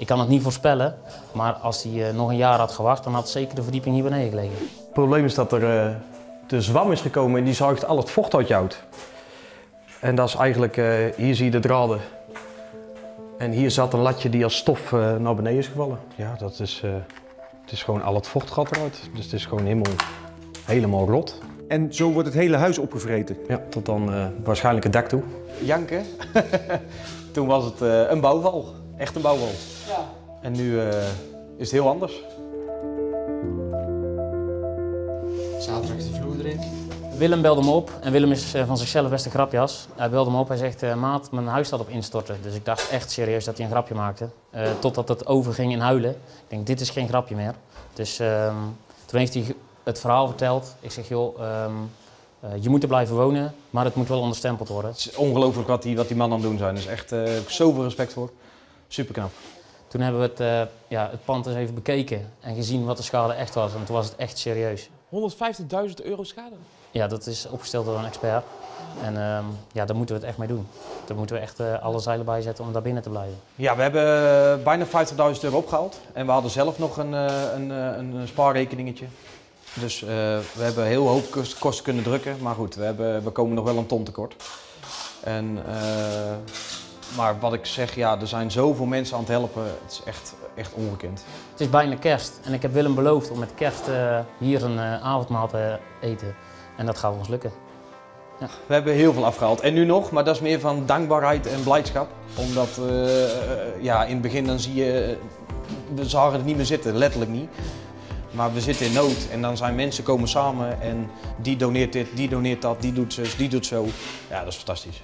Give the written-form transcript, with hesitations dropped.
Ik kan het niet voorspellen, maar als hij nog een jaar had gewacht, dan had zeker de verdieping hier beneden gelegen. Het probleem is dat er de zwam is gekomen en die zuigt al het vocht uit je hout. En dat is eigenlijk, hier zie je de draden. En hier zat een latje die als stof naar beneden is gevallen. Ja, dat is, het is gewoon al het vocht gaat eruit, dus het is gewoon helemaal rot. En zo wordt het hele huis opgevreten? Ja, tot dan waarschijnlijk het dak toe. Janken, toen was het een bouwval. Echt een bouwwal. Ja. En nu is het heel anders. Zaterdag is de vloer erin. Willem belde me op en Willem is van zichzelf best een grapjas. Hij belde me op en zegt, maat, mijn huis staat op instorten. Dus ik dacht echt serieus dat hij een grapje maakte. Totdat het overging in huilen. Ik denk, dit is geen grapje meer. Dus toen heeft hij het verhaal verteld. Ik zeg, joh, je moet er blijven wonen, maar het moet wel onderstempeld worden. Het is ongelooflijk wat die mannen aan het doen zijn. Dus echt zoveel respect voor. Superknap. Toen hebben we het pand eens even bekeken en gezien wat de schade echt was. En toen was het echt serieus. 150.000 euro schade? Ja, dat is opgesteld door een expert. En daar moeten we het echt mee doen. Daar moeten we echt alle zeilen bij zetten om daar binnen te blijven. Ja, we hebben bijna 50.000 euro opgehaald. En we hadden zelf nog een spaarrekeningetje. Dus we hebben heel hoop kosten kunnen drukken. Maar goed, we komen nog wel een ton tekort. En... maar wat ik zeg, ja, er zijn zoveel mensen aan het helpen, het is echt ongekend. Het is bijna kerst en ik heb Willem beloofd om met kerst hier een avondmaal te eten. En dat gaat ons lukken. Ja. We hebben heel veel afgehaald en nu nog, maar dat is meer van dankbaarheid en blijdschap. Omdat in het begin dan zie je, we zagen het niet meer zitten, letterlijk niet. Maar we zitten in nood en dan zijn mensen komen samen en die doneert dit, die doneert dat, die doet zus, die doet zo. Ja, dat is fantastisch.